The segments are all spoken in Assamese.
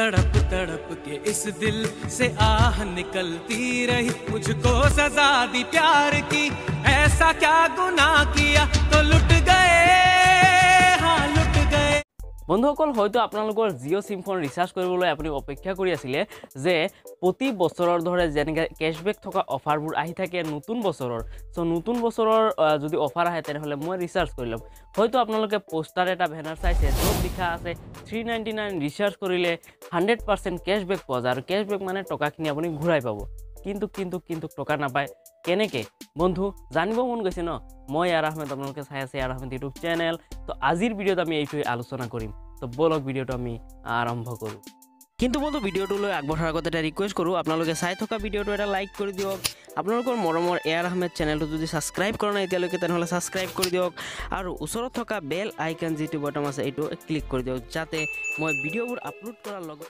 तड़प तड़प के इस दिल से आह निकलती रही, मुझको सजा दी प्यार की, ऐसा क्या गुनाह किया तो लुट गए, हाँ लुट गए। বন্ধুসকল, হয়তো আপোনালোকৰ জিঅ' সিম ফোন ৰিচাৰ্জ কৰিবলৈ আপুনি অপেক্ষা কৰি আছিলে যে প্ৰতি বছৰৰ ধৰে যেনেকৈ কেশবেক থকা অফাৰবোৰ আহি থাকে নতুন বছৰৰ। সো নতুন বছৰৰ যদি অফাৰ আহে তেনেহলে মই ৰিচাৰ্জ কৰি লম। হয়তো আপোনালোকে পোষ্টাৰ এটা ব্যানাৰ চাইছে য'ত লিখা আছে 399 ৰিচাৰ্জ কৰিলে 100% কেশবেক পোৱা যায়, আৰু কেশবেক মানে টকাখিনি আপুনি ঘূৰাই পাব। কিন্তু কিন্তু কিন্তু টকা নাপায় কেনেকে বন্ধু জানিব মন গৈছে ন? মই ইয়াৰ আহমেদ, আপোনালোকে চাই আছে ইয়াৰ আহমেদ ইউটিউব চেনেল। তো আজিৰ ভিডিঅ'ত আমি এইটো আলোচনা কৰিম। তো বলক ভিডিঅ'টো আমি আৰম্ভ কৰো। কিন্তু বন্ধু ভিডিঅ'টো লৈ আগবঢ়াৰ আগতে এটা ৰিকুৱেষ্ট কৰো, আপোনালোকে চাই থকা ভিডিঅ'টো এটা লাইক কৰি দিয়ক। আপোনালোকৰ মৰমৰ ইয়াৰ আহমেদ চেনেলটো যদি সাবস্ক্ৰাইব কৰা নাই এতিয়ালৈকে তেনেহলে সাবস্ক্ৰাইব কৰি দিয়ক, আৰু ওচৰত থকা বেল আইকন যিটো বটন আছে এইটো ক্লিক কৰি দিয়ক যাতে মই ভিডিঅ'বোৰ আপলোড কৰাৰ লগে।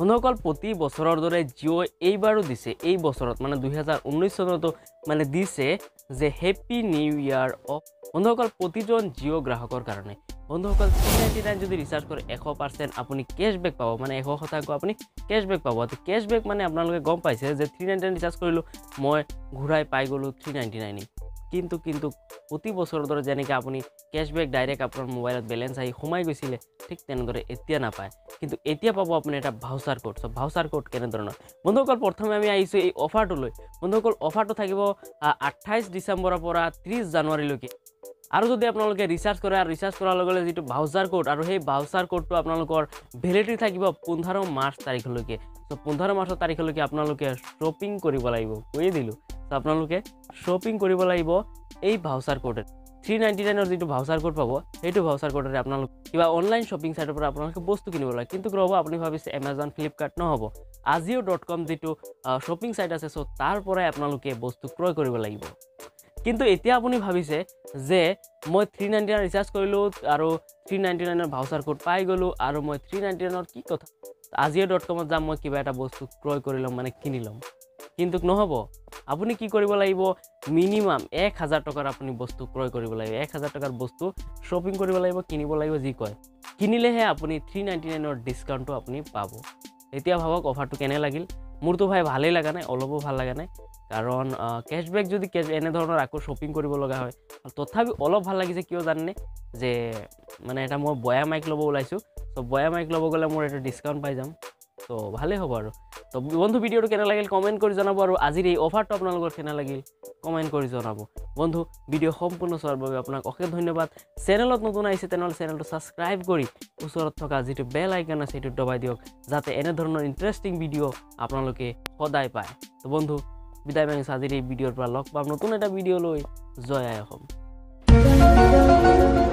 বন্ধুসকল, প্ৰতি বছৰৰ দৰে জিঅ' এইবাৰো দিছে, এই বছৰত মানে 2019 চনতো মানে দিছে যে হেপি নিউ ইয়াৰ অফ। বন্ধুসকল, প্ৰতিজন জিঅ' গ্ৰাহকৰ কাৰণে বন্ধুসকল 399 যদি ৰিচাৰ্জ কৰে 100% আপুনি কেশবেক পাব, মানে 100% আপুনি কেশবেক পাব। তো কেশবেক মানে আপোনালোকে গম পাইছে যে 399 ৰিচাৰ্জ কৰিলোঁ মই ঘূৰাই পাই গ'লোঁ 399। কিন্তু কিন্তু প্ৰতি বছৰৰ দৰে যেনেকৈ আপুনি কেশবেক ডাইৰেক্ট আপোনাৰ মোবাইলত বেলেঞ্চ আহি সোমাই গৈছিলে ঠিক তেনেদৰে এতিয়া নাপায়, কিন্তু এতিয়া পাব আপুনি এটা ভাউচাৰ কোড। সব ভাউচাৰ কোড কেনেধৰণৰ বন্ধুসকল, প্ৰথমে আমি আহিছোঁ এই অফাৰটো লৈ। বন্ধুসকল, অফাৰটো থাকিব 28 ডিচেম্বৰৰ পৰা 30 জানুৱাৰীলৈকে, আৰু যদি আপোনালোকে ৰিচাৰ্জ কৰে আৰু ৰিচাৰ্জ কৰাৰ লগে লগে যিটো ভাউচাৰ কোড আৰু সেই ভাউচাৰ কোডটো আপোনালোকৰ ভেলিডিটি থাকিব 15 মাৰ্চ তাৰিখলৈকে। তো 15 মাৰ্চৰ তাৰিখলৈকে আপোনালোকে শ্বপিং কৰিব লাগিব, কৈ দিলোঁ। তো আপোনালোকে শ্বপিং কৰিব লাগিব এই ভাউচাৰ কোডে। 399 যিটো ভাউচাৰ কোড পাব সেইটো ভাউচাৰ কোডেৰে আপোনালোক কিবা অনলাইন শ্বপিং সাইটৰ পৰা আপোনালোকে বস্তু কিনিব লাগে। কিন্তু ৰ'ব, আপুনি ভাবিছে এমাজন ফ্লিপকাৰ্ট নহ'ব, Ajio.com যিটো শ্বপিং সাইট আছে সো তাৰ পৰাই আপোনালোকে বস্তু ক্ৰয় কৰিব লাগিব। কিন্তু এতিয়া আপুনি ভাবিছে যে মই 399 ৰিচাৰ্জ কৰিলোঁ আৰু 399 ভাউচাৰ কোড পাই গ'লোঁ, আৰু মই 399 কি কথা Ajio.com যাম মই কিবা এটা বস্তু ক্ৰয় কৰি ল'ম, মানে কিনি ল'ম। কিন্তু নহ'ব, আপুনি কি কৰিব লাগিব মিনিমাম 1000 টকাৰ আপুনি বস্তু ক্ৰয় কৰিব লাগিব, 1000 টকাৰ বস্তু শ্বপিং কৰিব লাগিব, কিনিব লাগিব। যি কয় কিনিলেহে আপুনি 399 ডিছকাউণ্টটো আপুনি পাব। এতিয়া ভাবক অফাৰটো কেনে লাগিল? মোৰতো ভাই ভালেই লগা নাই, অলপো ভাল লগা নাই। কাৰণ কেশবেক যদি এনেধৰণৰ আকৌ শ্বপিং কৰিব লগা হয়, তথাপি অলপ ভাল লাগিছে। কিয় জানেনে যে মানে এটা মই বয়া মাইক ল'ব ওলাইছোঁ, তো বয়া মাইক ল'ব গ'লে মোৰ এটা ডিছকাউণ্ট পাই যাম। তো ভালেই হ'ব আৰু। তো বন্ধু ভিডিঅ'টো কেনে লাগিল কমেণ্ট কৰি জনাব, আৰু আজিৰ এই অফাৰটো আপোনালোকৰ কেনে লাগিল কমেণ্ট কৰি জনাব। বন্ধু ভিডিঅ' সম্পূৰ্ণ চোৱাৰ বাবে আপোনাক অশেষ ধন্যবাদ। চেনেলত নতুন আহিছে তেনেহ'লে চেনেলটো ছাবস্ক্রাইব কৰি ওচৰত থকা যিটো বেল আইকন আছে সেইটো দবাই দিয়ক যাতে এনেধৰণৰ ইণ্টাৰেষ্টিং ভিডিঅ' আপোনালোকে সদায় পায়। তো বন্ধু বিদায় মাগিছোঁ আজিৰ এই ভিডিঅ'ৰ পৰা। লগ পাম নতুন এটা ভিডিঅ' লৈ। জয় আই অসম।